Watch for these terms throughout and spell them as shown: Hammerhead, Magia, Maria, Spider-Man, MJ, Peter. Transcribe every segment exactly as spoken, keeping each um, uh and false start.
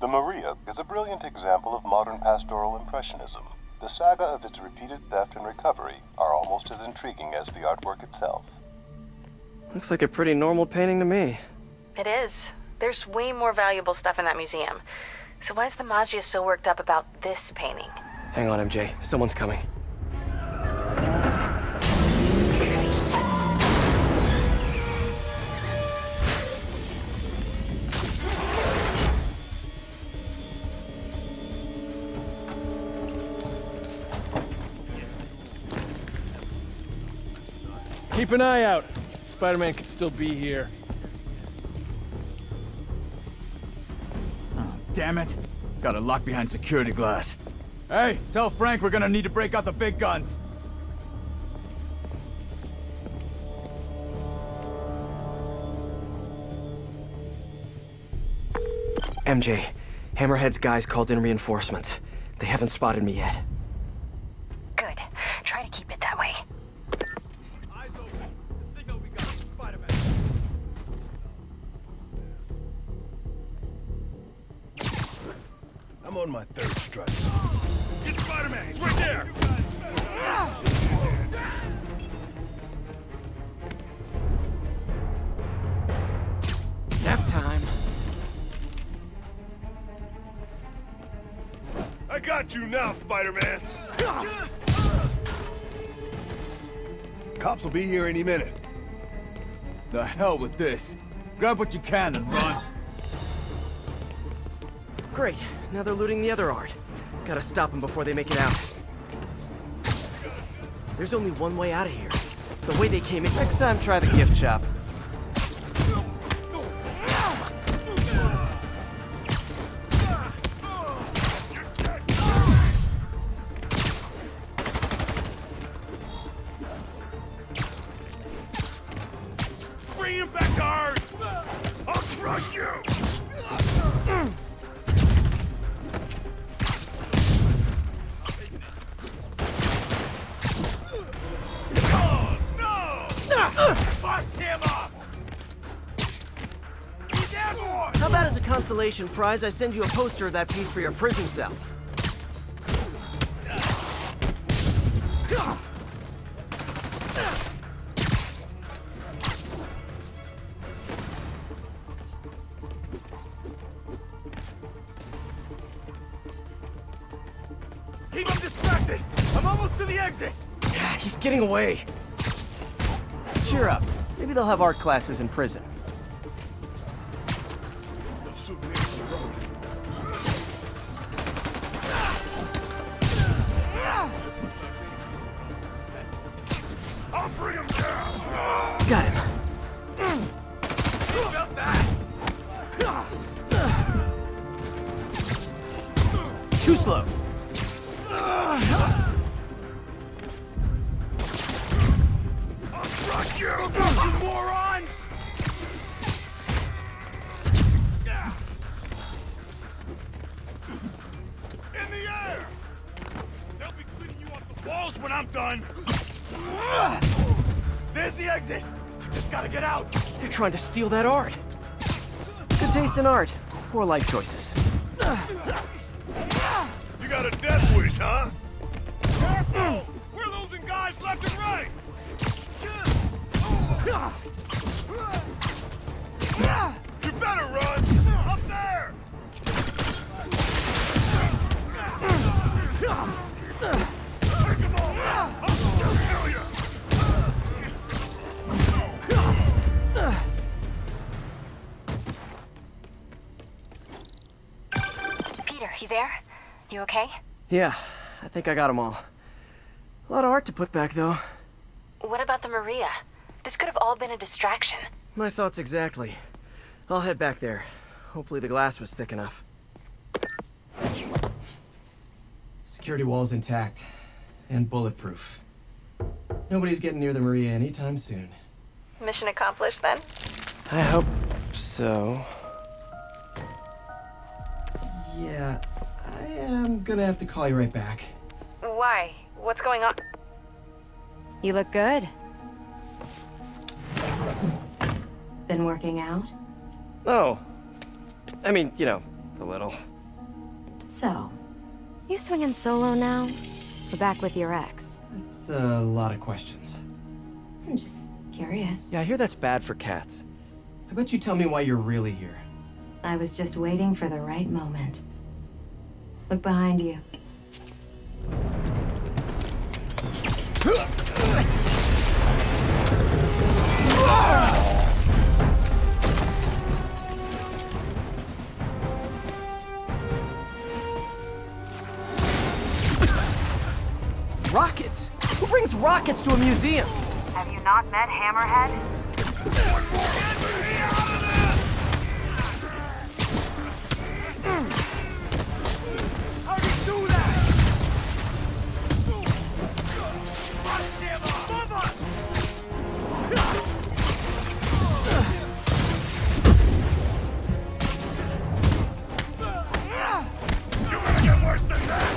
The Maria is a brilliant example of modern pastoral impressionism. The saga of its repeated theft and recovery are almost as intriguing as the artwork itself. Looks like a pretty normal painting to me. It is. There's way more valuable stuff in that museum. So why is the Magia so worked up about this painting? Hang on, M J. Someone's coming. Keep an eye out. Spider-Man could still be here. Oh, damn it. Got it locked behind security glass. Hey, tell Frank we're gonna need to break out the big guns. M J, Hammerhead's guys called in reinforcements. They haven't spotted me yet. Good. Try to keep it that way. I'm on my third strike. Get Spider-Man! He's right there! Nap time. I got you now, Spider-Man! Cops will be here any minute. The hell with this. Grab what you can and run. Great. Now they're looting the other art. Gotta stop them before they make it out. There's only one way out of here. The way they came in. Next time, try the gift shop. Bring him back to ours! I'll crush you! Mm. How about as a consolation prize, I send you a poster of that piece for your prison cell? Keep him distracted! I'm almost to the exit! He's getting away! Cheer up. Maybe they'll have art classes in prison. I'll bring him down. Got him. Too slow. You, you moron! In the air! They'll be cleaning you off the walls when I'm done! There's the exit! I just gotta get out! They're trying to steal that art! Good taste in art, poor life choices. You got a death wish, huh? Careful! We're losing guys left and right! You better run! Up there! Take them all! I'll kill you! Peter, you there? You okay? Yeah, I think I got them all. A lot of art to put back, though. What about the Maria? This could have all been a distraction. My thoughts exactly. I'll head back there. Hopefully the glass was thick enough. Security wall's intact. And bulletproof. Nobody's getting near the Maria anytime soon. Mission accomplished, then? I hope so. Yeah, I am gonna have to call you right back. Why? What's going on? You look good. Been working out? Oh. I mean, you know, a little. So, you swinging solo now? Or back with your ex? That's a lot of questions. I'm just curious. Yeah, I hear that's bad for cats. How about you tell me why you're really here? I was just waiting for the right moment. Look behind you. Rockets? Who brings rockets to a museum? Have you not met Hammerhead? How do you do that? You're gonna get worse than that!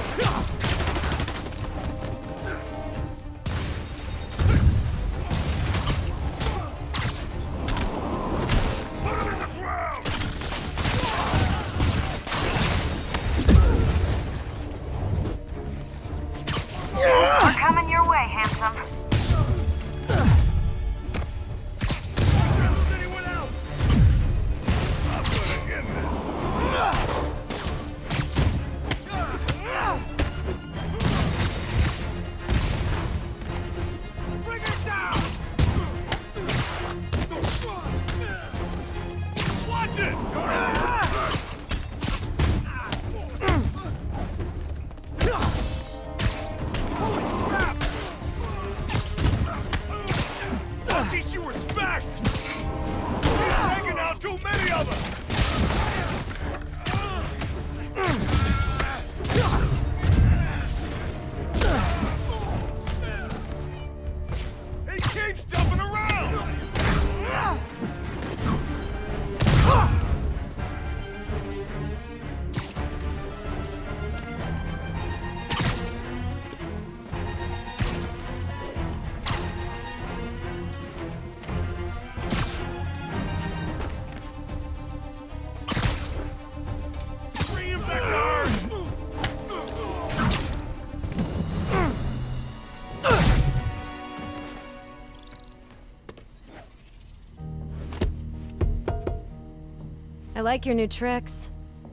I like your new tricks.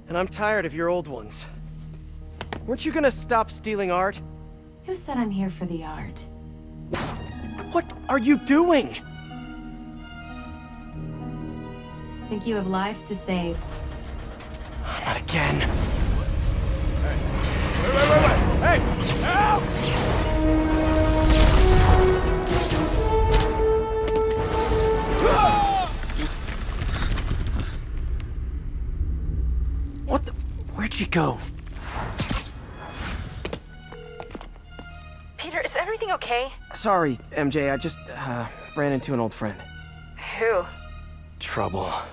And I'm tired of your old ones. Weren't you gonna stop stealing art? Who said I'm here for the art? What are you doing? Think you have lives to save. Not again. Hey, wait, wait, wait, wait. Hey, help! Where'd she go? Peter, is everything okay? Sorry, M J, I just uh, ran into an old friend. Who? Trouble.